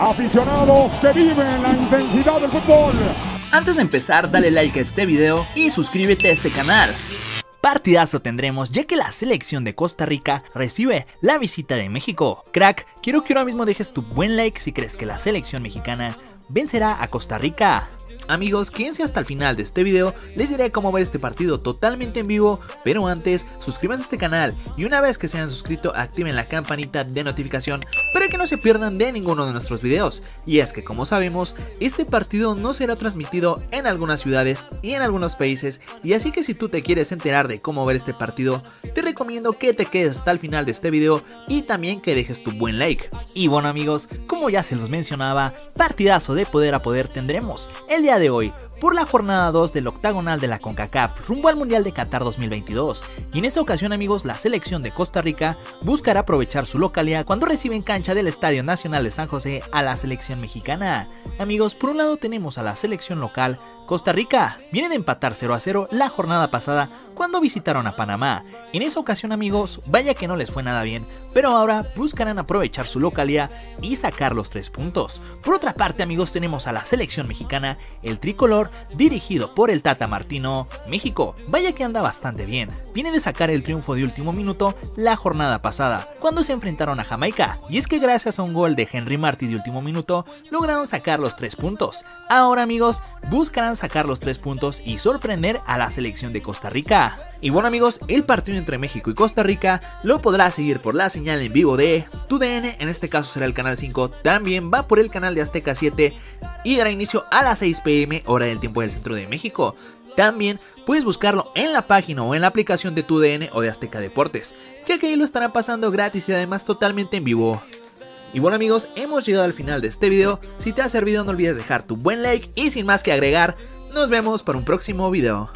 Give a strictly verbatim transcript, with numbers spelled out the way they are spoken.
aficionados que viven la intensidad del fútbol. Antes de empezar, dale like a este video y suscríbete a este canal. Partidazo tendremos, ya que la selección de Costa Rica recibe la visita de México. Crack, quiero que ahora mismo dejes tu buen like si crees que la selección mexicana vencerá a Costa Rica. Amigos, quédense hasta el final de este video, les diré cómo ver este partido totalmente en vivo, pero antes suscríbanse a este canal y una vez que se hayan suscrito activen la campanita de notificación para que no se pierdan de ninguno de nuestros videos. Y es que como sabemos, este partido no será transmitido en algunas ciudades y en algunos países, y así que si tú te quieres enterar de cómo ver este partido, te recomiendo que te quedes hasta el final de este video y también que dejes tu buen like. Y bueno amigos, como ya se los mencionaba, partidazo de poder a poder tendremos el día de de hoy por la jornada dos del octagonal de la CONCACAF rumbo al Mundial de Qatar dos mil veintidós, y en esta ocasión amigos la selección de Costa Rica buscará aprovechar su localidad cuando recibe en cancha del Estadio Nacional de San José a la selección mexicana. Amigos, por un lado tenemos a la selección local Costa Rica, viene de empatar cero a cero la jornada pasada cuando visitaron a Panamá. En esa ocasión amigos, vaya que no les fue nada bien, pero ahora buscarán aprovechar su localía y sacar los tres puntos. Por otra parte amigos, tenemos a la selección mexicana, el tricolor dirigido por el Tata Martino, México. Vaya que anda bastante bien, viene de sacar el triunfo de último minuto la jornada pasada cuando se enfrentaron a Jamaica, y es que gracias a un gol de Henry Martí de último minuto lograron sacar los tres puntos. Ahora amigos, buscarán sacar los tres puntos y sorprender a la selección de Costa Rica. Y bueno amigos, el partido entre México y Costa Rica lo podrás seguir por la señal en vivo de T U D N, en este caso será el canal cinco, también va por el canal de Azteca siete y dará inicio a las seis pm hora del tiempo del centro de México. También puedes buscarlo en la página o en la aplicación de T U D N o de Azteca Deportes, ya que ahí lo estará pasando gratis y además totalmente en vivo. Y bueno amigos, hemos llegado al final de este video. Si te ha servido no olvides dejar tu buen like y sin más que agregar, nos vemos para un próximo video.